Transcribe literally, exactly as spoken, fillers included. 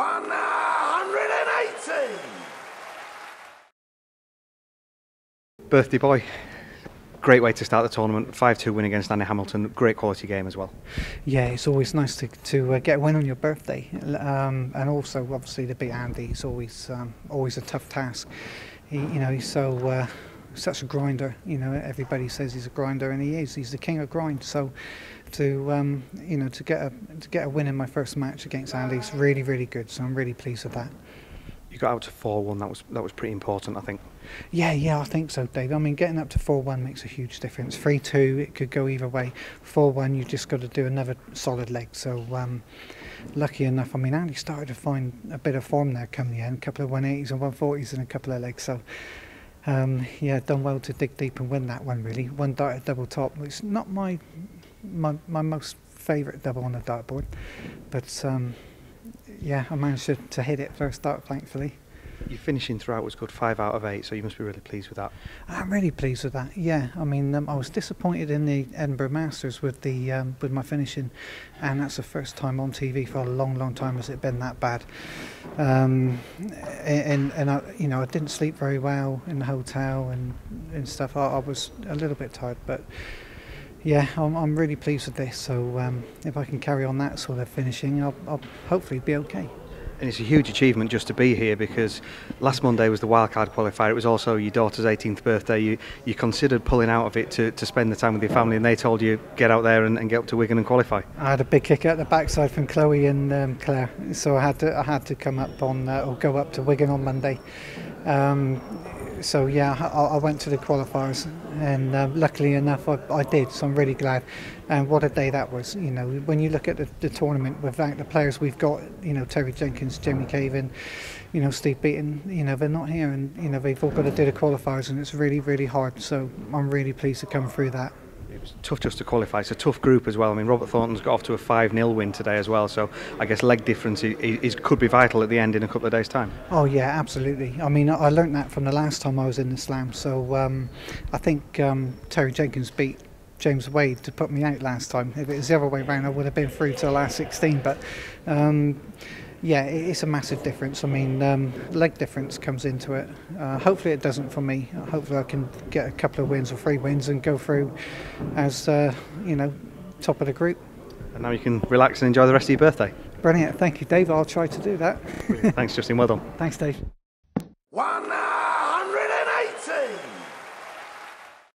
one hundred eighty! Birthday boy. Great way to start the tournament. five two win against Andy Hamilton. Great quality game as well. Yeah, it's always nice to, to uh, get a win on your birthday. Um, and also, obviously, to beat Andy is always um, always a tough task. He, you know, he's so uh, such a grinder. You know, everybody says he's a grinder, and he is. He's the king of grind. So, to um, you know, to get a to get a win in my first match against Andy is really, really good. So I'm really pleased with that. You got out to four one, that was that was pretty important, I think. Yeah, yeah, I think so, Dave. I mean, getting up to four one makes a huge difference. three two, it could go either way. four one, you've just got to do another solid leg. So, um, lucky enough, I mean, Andy started to find a bit of form there come the end. A couple of one eighties and one forties and a couple of legs. So, um, yeah, done well to dig deep and win that one, really. One dart at double top. It's not my my, my most favourite double on the dartboard, but... Um, yeah, I managed to, to hit it first start, thankfully. Your finishing throughout was good, five out of eight, so you must be really pleased with that. I'm really pleased with that, yeah. I mean, um, I was disappointed in the Edinburgh Masters with the um, with my finishing, and that's the first time on T V for a long, long time has it been that bad. Um, and and I, you know, I didn't sleep very well in the hotel and, and stuff. I, I was a little bit tired, but... Yeah, I'm, I'm really pleased with this, so um, if I can carry on that sort of finishing, I'll, I'll hopefully be okay. And it's a huge achievement just to be here, because last Monday was the wildcard qualifier. It was also your daughter's eighteenth birthday. You, you considered pulling out of it to, to spend the time with your family, and they told you, get out there and, and get up to Wigan and qualify. I had a big kick at the backside from Chloe and um, Claire, so I had to, I had to come up on, uh, or go up to Wigan on Monday. Um, So yeah, I, I went to the qualifiers, and uh, luckily enough, I, I did. So I'm really glad. And what a day that was! You know, when you look at the, the tournament, without the players we've got, you know, Terry Jenkins, Jimmy Caven, you know, Steve Beaton, you know, they're not here, and you know, they've all got to do the qualifiers, and it's really, really hard. So I'm really pleased to come through that. It was tough just to qualify. It's a tough group as well. I mean, Robert Thornton's got off to a five nil win today as well, so I guess leg difference is, is, could be vital at the end in a couple of days' time. Oh, yeah, absolutely. I mean, I learnt that from the last time I was in the Slam, so um, I think um, Terry Jenkins beat James Wade to put me out last time. If it was the other way round, I would have been through to the last sixteen, but... Um, yeah, it's a massive difference. I mean, um, leg difference comes into it. Uh, hopefully it doesn't for me. Hopefully I can get a couple of wins or three wins and go through as, uh, you know, top of the group. And now you can relax and enjoy the rest of your birthday. Brilliant. Thank you, Dave. I'll try to do that. Thanks, Justin. Well done. Thanks, Dave.